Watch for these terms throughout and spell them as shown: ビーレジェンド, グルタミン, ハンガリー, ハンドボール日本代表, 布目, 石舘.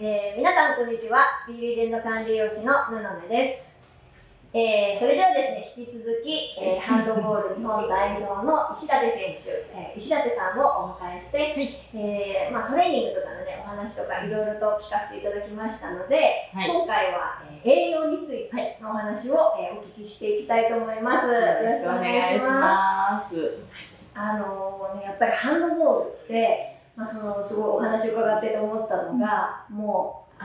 皆さんこんにちは、フィールディ&管理栄養士の布目です。それではですね、引き続き、ハンドボール日本代表の石舘選手、石舘さんをお迎えして、トレーニングとかのね、お話とかいろいろと聞かせていただきましたので、今回は、栄養についてのお話を、お聞きしていきたいと思います。よろしくお願いします。やっぱりハンドボールって、すごいお話を伺ってて思ったのが、もう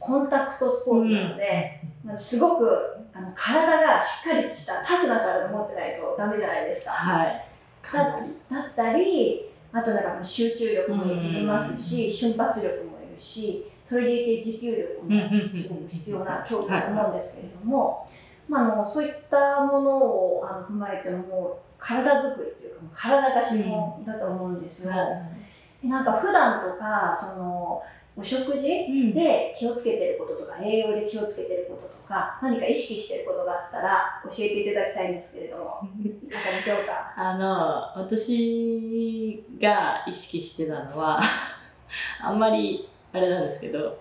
コンタクトスポーツなので、すごく体がしっかりしたタフな体を持ってないとダメじゃないですか。だったり、あと集中力もいりますし、瞬発力もいるし、それでいて持久力もすごく必要な競技だと思うんですけれども、そういったものを踏まえても体作りというか、体が資本だと思うんですよ。普段とかお食事で気をつけてることとか、栄養で気をつけてることとか、何か意識してることがあったら教えていただきたいんですけれども、いかがでしょうか？私が意識してたのはあんまりあれなんですけど、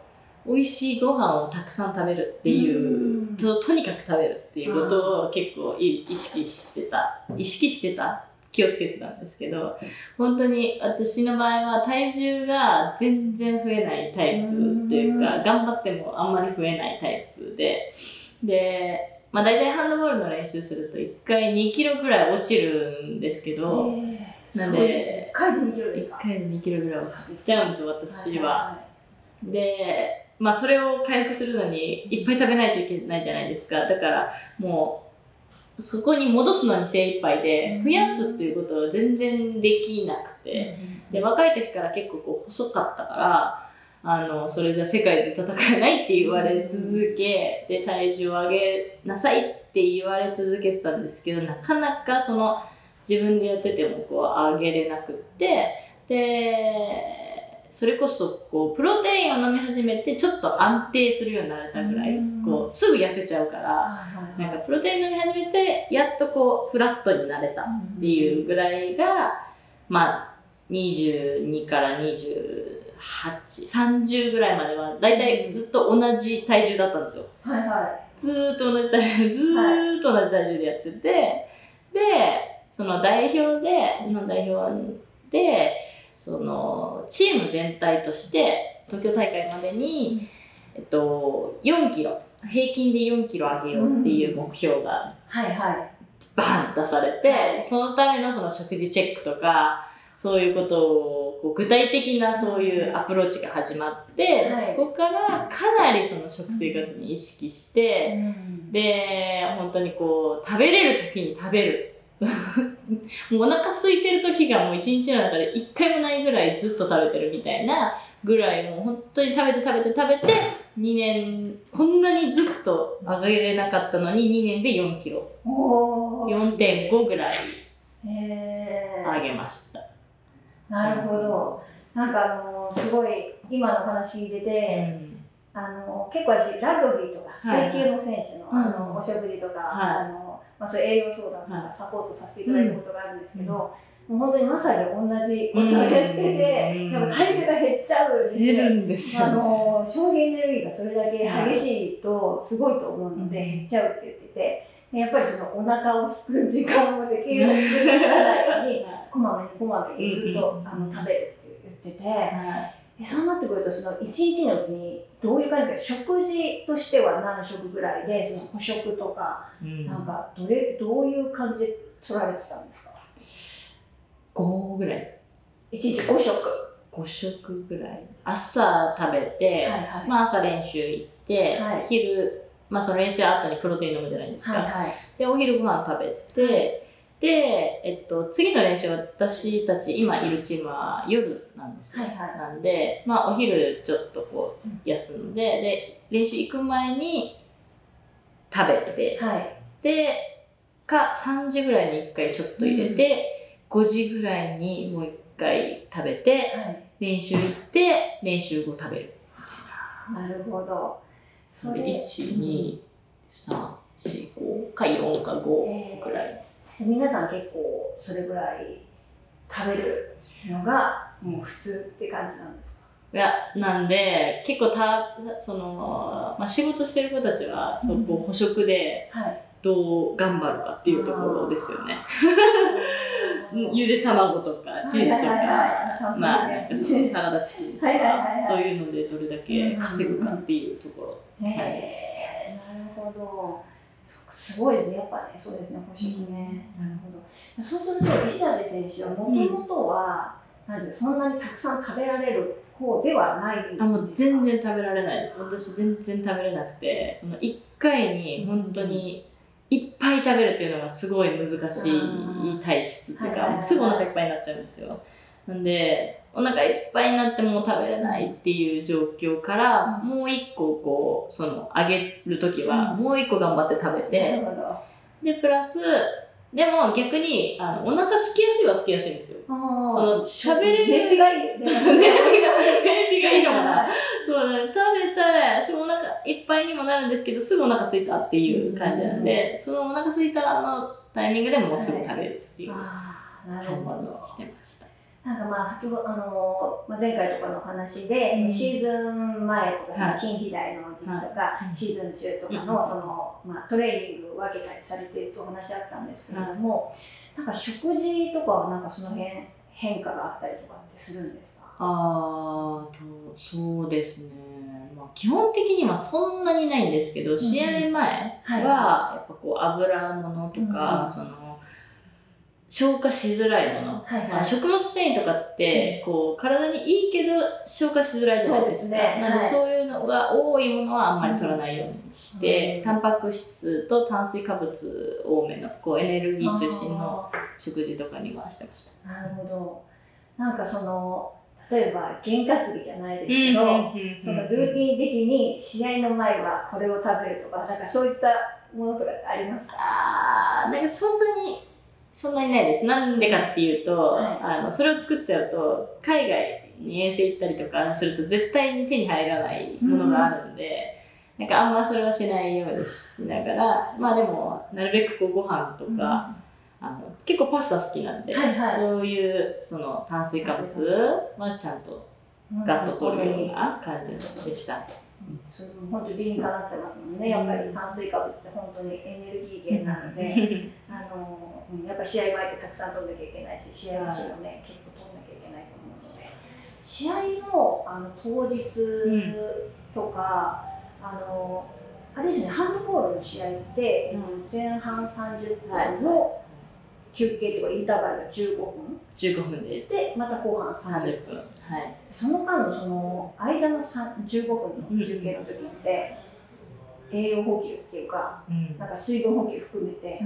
美味しいご飯をたくさん食べるっていう、とにかく食べるっていうことを結構意識してた。気をつけてたんですけど、本当に私の場合は体重が全然増えないタイプというか、頑張ってもあんまり増えないタイプで、大体ハンドボールの練習すると1回2キロぐらい落ちるんですけど、なんで1回で2キロぐらい落ちちゃうんですよ、私は。で、それを回復するのにいっぱい食べないといけないじゃないですか。だからもうそこに戻すのに精一杯で、増やすっていうことは全然できなくて、で若い時から結構細かったから、それじゃ世界で戦えないって言われ続け、で体重を上げなさいって言われ続けてたんですけど、なかなか自分でやってても上げれなくって、でそれこそプロテインを飲み始めてちょっと安定するようになれたぐらい、すぐ痩せちゃうから、プロテイン飲み始めてやっとフラットになれたっていうぐらいが、22から28、30ぐらいまではだいたいずっと同じ体重だったんですよ。ずっと同じ体重でやってて、で日本代表でチーム全体として東京大会までに4キロ。平均で4キロ上げようっていう目標がバン出されて、そのための食事チェックとか、そういうことを具体的なそういうアプローチが始まって、そこからかなり食生活に意識して、で本当に食べれる時に食べるもうお腹空いてる時がもう1日の中で1回もないぐらいずっと食べてるみたいなぐらい、もう本当に食べて2年こんなにずっと上げれなかったのに、2年で4キロ 4.5 ぐらい上げました。なるほど。すごい今の話出て、結構私ラグビーとか水球の選手のお食事とか、そういう栄養相談とかサポートさせていただいたことがあるんですけど、本当にまさに同じことをやってて、体重が減っちゃうんですよね。消費エネルギーがそれだけ激しいとすごいと思うので、減っちゃうって言ってて、やっぱりお腹をすくう時間もできるように作らないように、こまめにずっと食べるって言ってて、そうなってくると1日のうちにどういう感じですか？食事としては何食ぐらいで、補食とかどういう感じで取られてたんですか？5ぐらい。1日5食。5食ぐらい。朝食べて、朝練習行って、昼、その練習後にプロテイン飲むじゃないですか。で、お昼ご飯食べて、で、次の練習、私たち今いるチームは夜なんですよ。なんで、お昼ちょっと休んで、で、練習行く前に食べて、で、3時ぐらいに1回ちょっと入れて、5時ぐらいにもう1回食べて、練習行って練習後食べる。なるほど。それ12345か4か5くらいです。皆さん結構それぐらい食べるのがもう普通って感じなんですか？なんで結構その、まあ、仕事してる子たちはそこ補食でどう頑張るかっていうところですよね。ゆで卵とかチーズとかまあなんかそのサラダチキンとかそういうのでどれだけ稼ぐかっていうところです。なるほど。すごいですね、やっぱね、そうですね、補食ね、なるほど。そうすると、石舘選手はもともとは、そんなにたくさん食べられる方ではないですか？もう全然食べられないです、私、全然食べれなくて、その1回に本当にいっぱい食べるっていうのがすごい難しい体質っていうか、すぐお腹いっぱいになっちゃうんですよ。なんで、お腹いっぱいになってもう食べれないっていう状況から、もう一個こう、その、あげるときは、もう一個頑張って食べて、で、プラス、でも逆に、お腹すきやすいはすきやすいんですよ。その、食べれる。燃費がいいですね。そうそう、燃費がいいのかな。そうね、食べたい、すぐお腹いっぱいにもなるんですけど、すぐお腹すいたっていう感じなんで、そのお腹すいたのタイミングでもうすぐ食べるっていう感じにしてました。なんかまあ先ほど前回とかの話で、そのシーズン前とか筋肥大の時期とかシーズン中とか そのまあトレーニング分けたりされてるとお話あったんですけれども、なんか食事とかはなんかその辺変化があったりとかってするんですか？そうですね、まあ、基本的にはそんなにないんですけど、試合前はやっぱこう油物とか、その消化しづらいもの、食物繊維とかってこう体にいいけど消化しづらいじゃないですか。なのでそういうのが多いものはあんまり取らないようにして、タンパク質と炭水化物多めのこうエネルギー中心の食事とかにはしてました。なるほど。なんかその例えば験担ぎじゃないですけど、そのルーティン的に試合の前はこれを食べるとか、なんかそういったものとかありますか？なんかそんなにないです。なんでかっていうと、それを作っちゃうと海外に遠征行ったりとかすると絶対に手に入らないものがあるんで、なんかあんまそれはしないようにしながら、まあでもなるべくこうご飯とか、結構パスタ好きなんで、そういうその炭水化物はちゃんとガッと取るような感じでした。本当に理にかなってますもんね。やっぱり炭水化物って本当にエネルギー源なので、やっぱり試合前ってたくさん取んなきゃいけないし、試合の日もね、結構取んなきゃいけないと思うので、試合の、当日とか、あれですね、ハンドボールの試合って、前半30分の休憩とかインターバルが15分。15分です。で、また後半30分。その間のその間の15分の休憩の時って、栄養補給っていうか、なんか水分補給含めて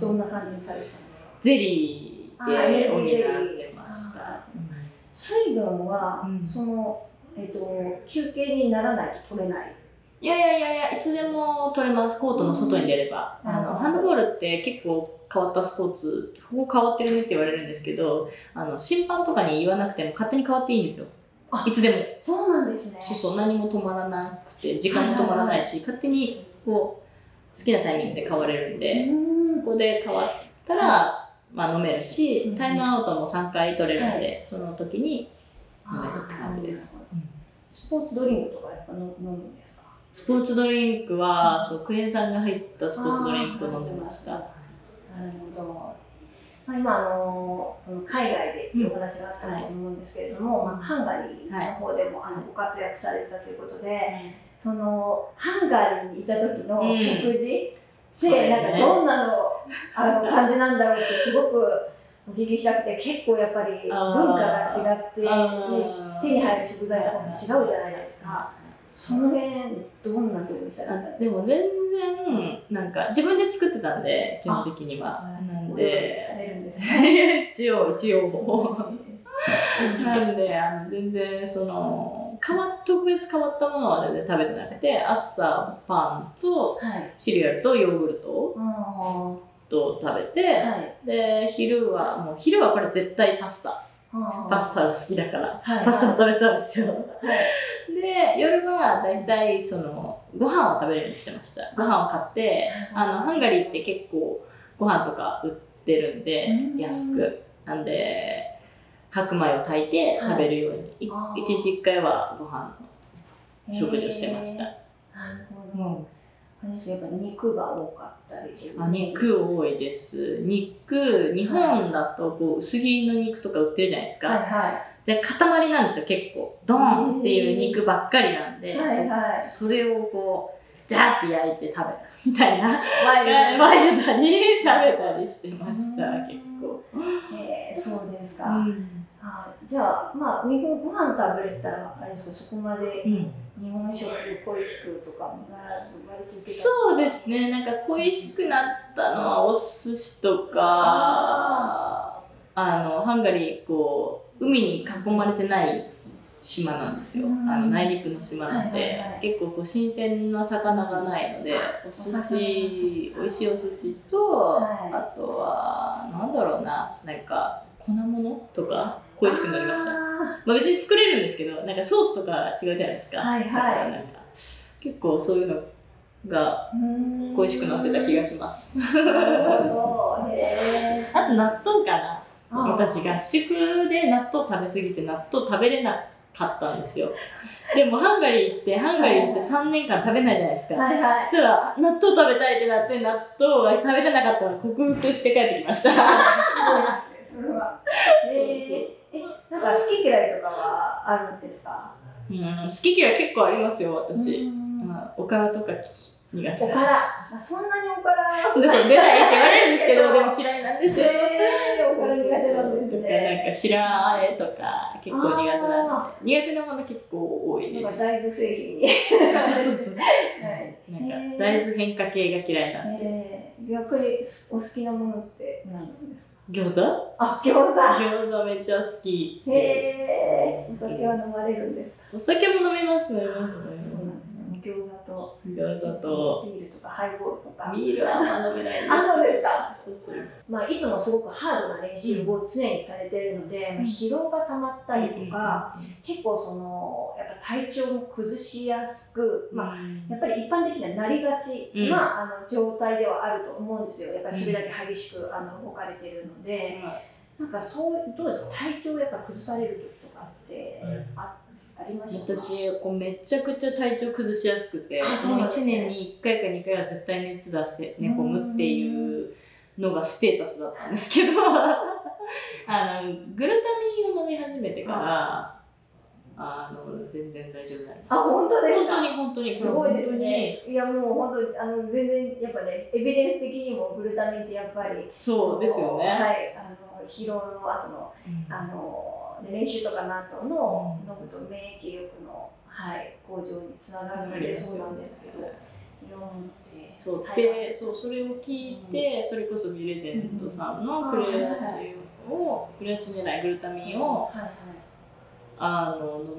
どんな感じにされてたんですか？ゼリーで補ってました。水分はその休憩にならないと取れない。いやいつでも取れます。コートの外に出れば。ハンドボールって結構変わったスポーツ、ここ変わってるねって言われるんですけど、審判とかに言わなくても勝手に変わっていいんですよ。いつでも。そうなんですね。そうそう、何も止まらなくて、時間も止まらないし、勝手にこう好きなタイミングで変われるんで、そこで変わったらまあ飲めるし、タイムアウトも3回取れるので、その時に飲めるって感じです。スポーツドリンクとかやっぱ飲むんですか？スポーツドリンクはクエン酸が入ったスポーツドリンクを飲んでました。なるほど。今その海外でっていうお話があったと思うんですけれども、ハンガリーの方でもご活躍されてたということで、そのハンガリーにいた時の食事ってなんかどんな感じなんだろうってすごくお聞きしたくて、結構やっぱり文化が違って、ね、手に入る食材とかも違うじゃないですか。その辺どんな風にされたんですか？でも全然なんか自分で作ってたんで、基本的にはなんで一応なんで全然その特別変わったものは全然食べてなくて、朝パンとシリアルとヨーグルトと食べて、で昼はこれ絶対パスタが好きだからパスタを食べてたんですよ。で、夜はだいたいご飯を食べるようにしてました。ご飯を買って、ハンガリーって結構ご飯とか売ってるんで、安く。なんで、白米を炊いて食べるように、はい、1日1回はご飯の食事をしてました。なるほど。私やっぱ肉が多かったりとか。肉多いです。肉、日本だとこう薄切りの肉とか売ってるじゃないですか。はいはい。で塊なんですよ、結構ドンっていう肉ばっかりなんで、はいはい、それをこうジャーって焼いて食べたみたいなワイルドに食べたりしてました、結構。そうですか。うん、じゃあまあ日本ご飯食べれたらあれですか、そこまで日本食恋しくとかもならず割といけた。そうですね、なんか恋しくなったのはお寿司とか、ハンガリーこう。海に囲まれてない島なんですよ、内陸の島なんで、結構こう新鮮な魚がないので、お寿司、美味しいお寿司と、あとはなんだろうな、なんか粉物とか恋しくなりました。まあ別に作れるんですけど、なんかソースとか違うじゃないですか。だからなんか結構そういうのが恋しくなってた気がします。あと納豆かな。私合宿で納豆食べ過ぎて納豆食べれなかったんですよ。でもハンガリーって3年間食べないじゃないですか。そしたら納豆食べたいってなって納豆が食べれなかったら克服して帰ってきました。すごいですね、それは。なんか好き嫌いとかはあるんですか？好き嫌い結構ありますよ、私。おからとか苦手。おから、そんなにおから出ないって言われるんですけど、でも嫌いなんですよ。おから苦手なんですね。なんか白あえとか結構苦手なんで、苦手なもの結構多いです。大豆製品に。なんか大豆変化系が嫌いなんで。逆にお好きなものって何なんですか？餃子？あ、餃子。餃子めっちゃ好きです。お酒は飲まれるんですか？お酒も飲みます、飲みます。そうなんです。餃子とビールとかハイボールとか。ビールはあんま飲めないです。あ、そうですか。そう。まあいつもすごくハードな練習を常にされてるので、疲労が溜まったりとか、結構そのやっぱ体調も崩しやすく、まあやっぱり一般的にはなりがちな状態ではあると思うんですよ。やっぱりそれだけ激しく動かれてるので、なんかそうどうですか、体調やっぱ崩される時とかってあって。私こうめちゃくちゃ体調崩しやすくて、1年に1回か2回は絶対熱出して寝込むっていうのがステータスだったんですけどグルタミンを飲み始めてから全然大丈夫になりました。あ、本当ですか？本当にすごいですね。いやもう本当に全然やっぱね、エビデンス的にもグルタミンってやっぱりそうですよね。はい、疲労の後の練習とかなどの飲むと免疫力の向上につながるので、そうなんですけど、それを聞いて、それこそビレジェンドさんのグルタミンを飲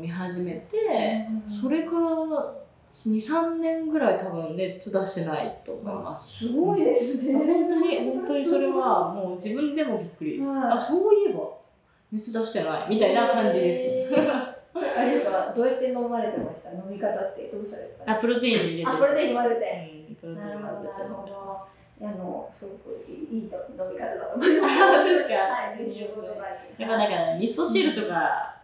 み始めて、それから2、3年ぐらい多分熱出してないと思います。すごいですね。本当にそれはもう自分でもびっくり。あ、そういえば熱出してないみたいな感じです。あれですか、どうやって飲まれてました？飲み方ってどうされた？プロテイン入れて。プロテイン混ぜて。なるほどなるほど。すごくいい飲み方だと思います。やっぱなんか味噌汁とか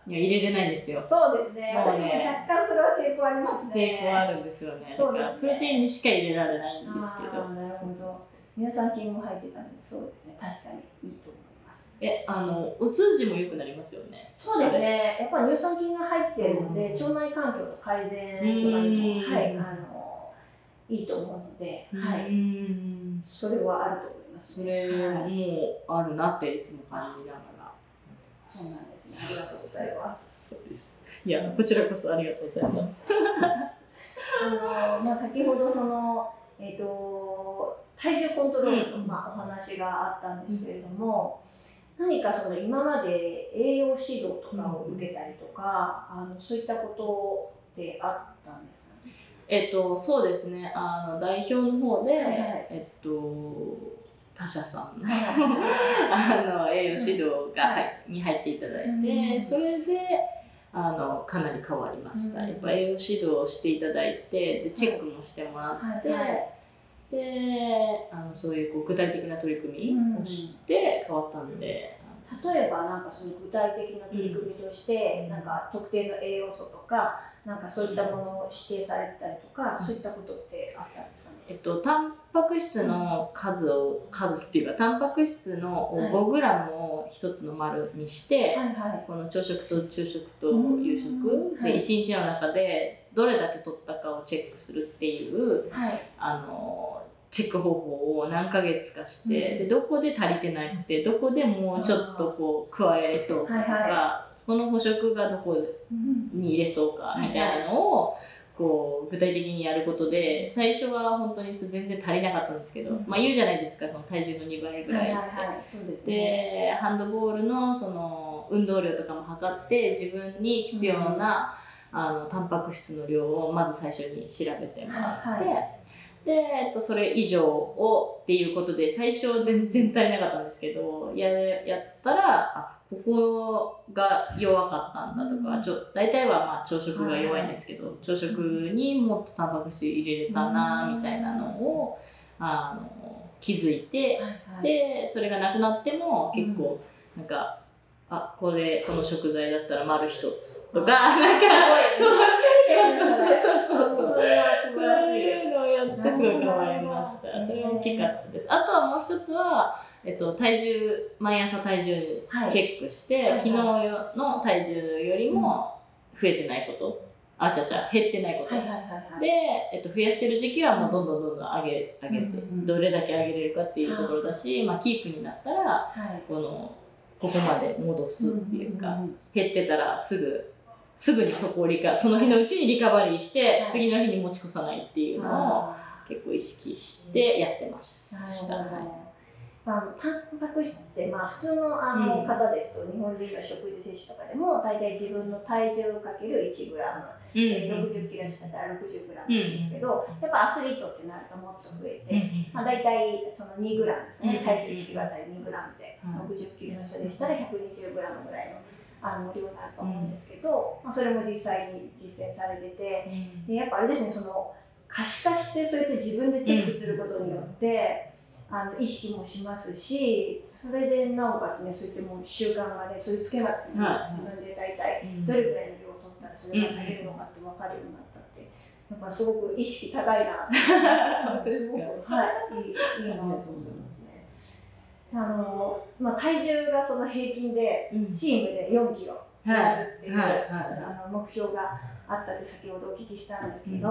には入れれないんですよ。そうですね。私も若干それは抵抗ありますね。抵抗あるんですよね。だからプロテインにしか入れられないんですけど。なるほど。乳酸菌も入ってたんで、そうですね。確かにいいと思います。お通じも良くなりますよね。そうですね。やっぱり乳酸菌が入っているので、腸内環境の改善とかにもいいと思うので、それはあると思いますね。それもあるなっていつも感じながら。そうなんですね。ありがとうございます。そうです。いや、こちらこそありがとうございます。まあ先ほどその体重コントロールのお話があったんですけれども。何かその今まで栄養指導とかを受けたりとか、そういったことであったんですかね。そうですね。代表の方で、他社さんの栄養指導がに入っていただいて、それでかなり変わりました。やっぱ栄養指導をしていただいて、でチェックもしてもらって。でそういう具体的な取り組みをして変わったんで、例えばなんかその具体的な取り組みとして、うん、なんか特定の栄養素とか、なんかそういったものを指定されたりとか、そういったことってあったんですかね。タンパク質の数を、数っていうかタンパク質の 5g を1つの丸にして、この朝食と昼食と夕食で1日の中でどれだけ取ったかをチェックするっていう、チェック方法を何ヶ月かして、でどこで足りてなくてどこでもうちょっとこう加えれそうとか。この補食がどこに入れそうかみたいなのをこう具体的にやることで、最初は本当に全然足りなかったんですけど、まあ言うじゃないですか、その体重の2倍ぐらいって。でハンドボールのその運動量とかも測って自分に必要なタンパク質の量をまず最初に調べてもらって。でそれ以上をっていうことで、最初全然足りなかったんですけど、やったらあここが弱かったんだとか、大体はまあ朝食が弱いんですけど、朝食にもっとタンパク質入れれたなみたいなのを気づいて、でそれがなくなっても結構なんか。あ、この食材だったら丸1つとか、なんかそういうのをやってすごい変わりました。それは大きかったです。あとはもう1つは、体重、毎朝体重チェックして、昨日の体重よりも増えてないこと、あちゃちゃ減ってないことで、増やしてる時期はもうどんどん上げて、どれだけ上げれるかっていうところだし、まあキープになったらここまで戻すっていうか、減ってたらすぐにその日のうちにリカバリーして、次の日に持ち越さないっていうのを結構意識してやってました。タンパク質って、まあ、普通の方ですと、日本人の食事摂取とかでも大体自分の体重かける 1g、60キロしたら 60g なんですけど、やっぱアスリートってなるともっと増えて、大体その 2g ですね、体重 1kg あたり 2g で、60キロの人でしたら 120g ぐらいの量になると思うんですけど、それも実際に実践されてて、でやっぱあれですね、その可視化して、そうやって自分でチェックすることによって、意識もしますし、それでなおかつね、そういってもう習慣がね、そういうつけなくても自分で大体どれぐらいの量を取ったらそれが足りるのかって分かるようになったって、やっぱすごく意識高いなってすごくいいなと思いますね。体重がその平均でチームで4キロ減らすっていう目標があったって先ほどお聞きしたんですけど。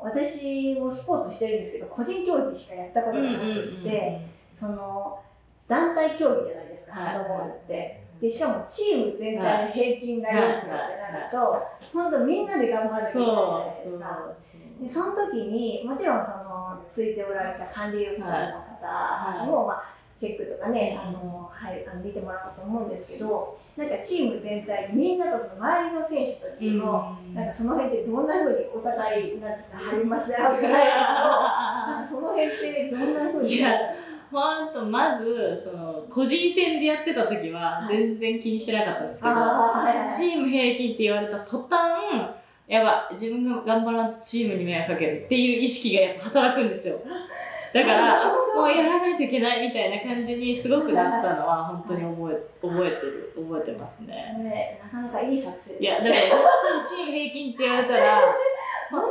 私もスポーツしてるんですけど、個人競技しかやったことがなくて、その団体競技じゃないですか、ハンドボールって。でしかもチーム全体の平均が良くなってなると、本当みんなで頑張るみたいなじゃないですか。でその時にもちろんそのついておられた管理栄養士さんの方も、まあチェックとかね、見てもらうと思うんですけど、なんかチーム全体、みんなとその周りの選手たちも、なんかその辺ってどんなふうにお互い、なんですか、励まし合うじゃないですか、その辺ってどんなふうに。ほんと、まずその個人戦でやってた時は全然気にしてなかったんですけど、チーム平均って言われた途端、やば、自分が頑張らんとチームに迷惑かけるっていう意識がやっぱ働くんですよ。だからもうやらないといけないみたいな感じにすごくなったのは本当に覚えてますね。なかなかいい作戦です。いやだからチーム平均って言われたら互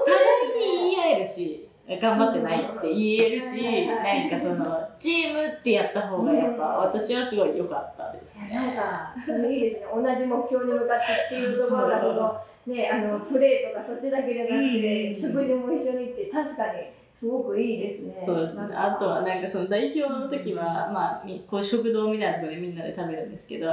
いに言い合えるし、頑張ってないって言えるし、なんかそのチームってやった方がやっぱ私はすごい良かったですね。なんかそれいいですね。同じ目標に向かってっていうところがそのね、プレーとかそっちだけじゃなくて食事も一緒にって確かに。すごくいいですね。そうですね。あとはなんかその代表の時は、まあこう食堂みたいなところでみんなで食べるんですけど、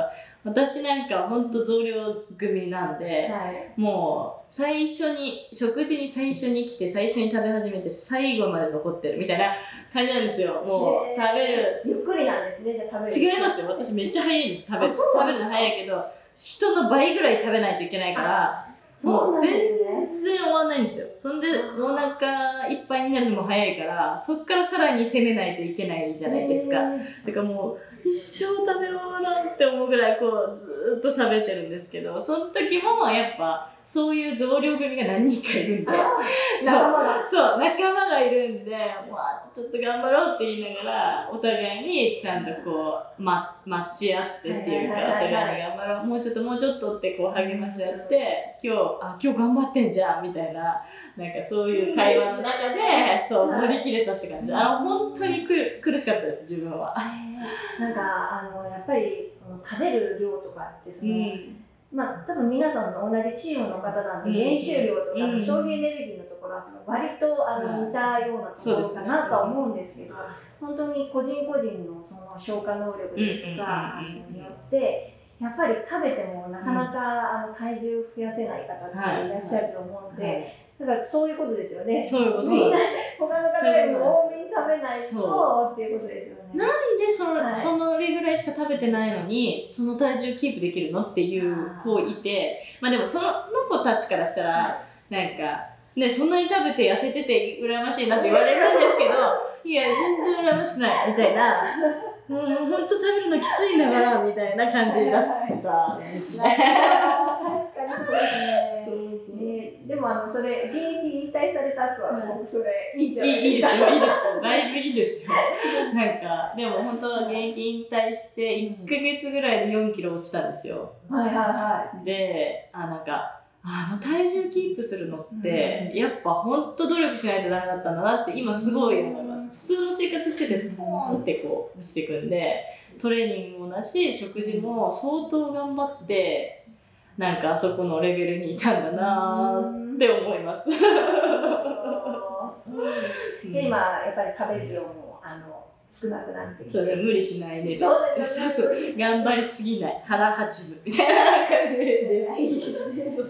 私なんか本当増量組なんで、もう最初に食事に最初に来て最初に食べ始めて最後まで残ってるみたいな感じなんですよ。もう食べるゆっくりなんですね。じゃあ食べる違いますよ。私めっちゃ早いんです。食べるの早いけど、人の倍ぐらい食べないといけないから。もう全然終わんないんですよ。そんでお腹いっぱいになるのも早いから、そっからさらに攻めないといけないじゃないですか。だからもう一生食べ終わらんって思うぐらいこうずっと食べてるんですけど、その時もやっぱそういう増量組が何人かいるんで、そう仲間がいるんで、わーっとちょっと頑張ろうって言いながら、お互いにちゃんとこう、マッチ合ってっていうか、お互いに頑張ろう、もうちょっともうちょっとってこう励まし合って、今日頑張ってんじゃんみたいな、なんかそういう会話の中で、そう乗り切れたって感じ。本当に苦しかったです、自分は。なんかやっぱりその食べる量とかってその、まあ、多分皆さんの同じチームの方なんで、練習量とかの消費エネルギーのところはその割と似たようなところかなとは思うんですけど、本当に個人個人のその消化能力ですとかによって、やっぱり食べてもなかなか体重増やせない方っていらっしゃると思うので、だからそういうことですよね。そういうこと。みんな他の方よりも多めに食べないとっていうことですよね。なんでそのぐらいしか食べてないのにその体重キープできるのっていう子いて、まあでもその子たちからしたらなんかね、そんなに食べて痩せてて羨ましいなって言われるんですけど、いや全然羨ましくないみたいな、もう本当食べるのきついんだからみたいな感じだったんですね。確かにそうですね。でもそれ現役引退された後はすごくそれいいじゃないですか。いいですよ、だいぶいいですよ。なんかでも本当は現役引退して1ヶ月ぐらいで4キロ落ちたんですよ。でなんか体重キープするのって、やっぱ本当努力しないとダメだったんだなって今すごい思います。普通の生活しててスポーンってこう落ちてくんで、トレーニングもだし食事も相当頑張って。なんかあそこのレベルにいたんだなーって思います。で今やっぱり食べる量も少なくなってきて、無理しないで、頑張りすぎない、腹八分みたいな感じで。いいですね。そうです。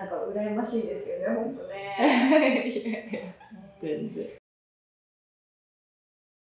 なんか羨ましいですよね、本当ね。全然。